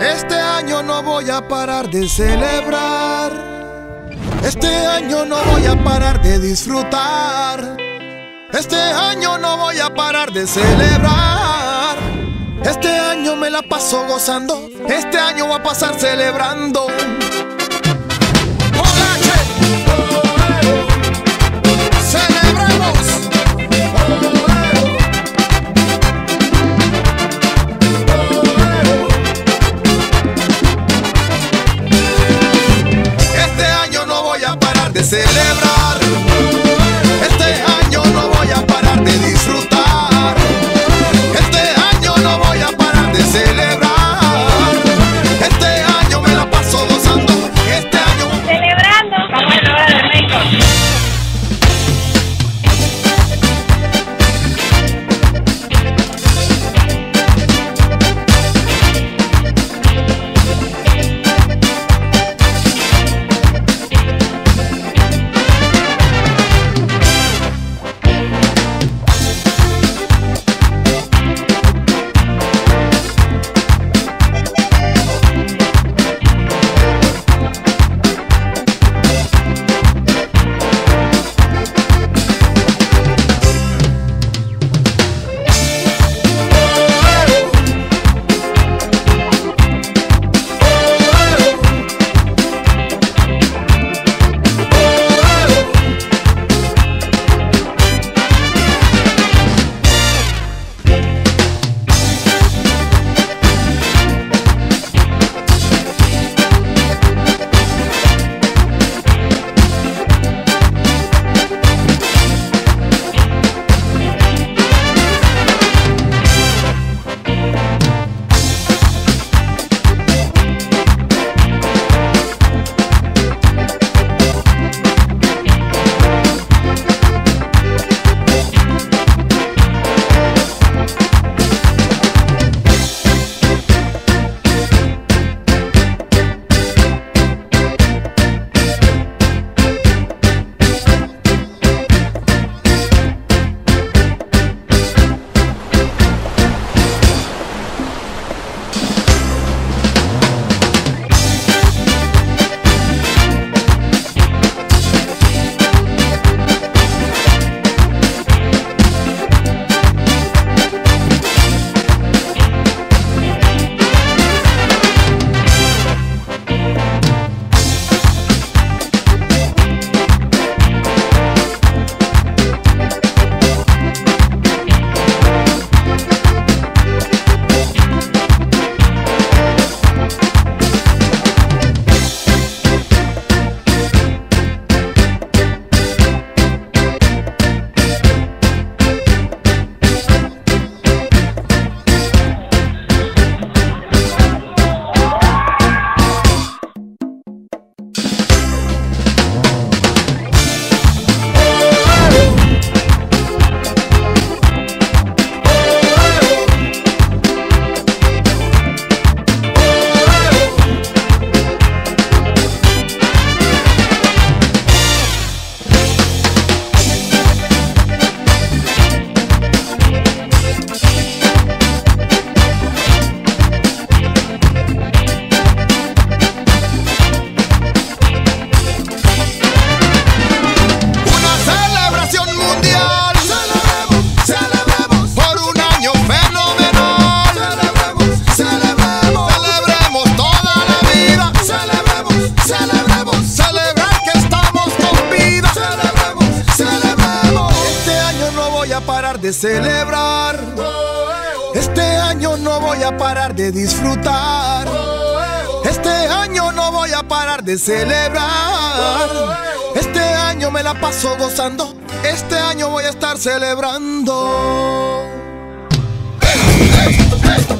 Este año no voy a parar de celebrar. Este año no voy a parar de disfrutar. Este año no voy a parar de celebrar. Este año me la paso gozando. Este año voy a pasar celebrando. De celebrar, este año no voy a parar de disfrutar, este año no voy a parar de celebrar, este año me la paso gozando, este año celebrando, como el hora de De celebrar, este año no voy a parar de disfrutar, este año no voy a parar de celebrar, este año me la paso gozando, este año voy a estar celebrando. ¡Hey, hey, hey!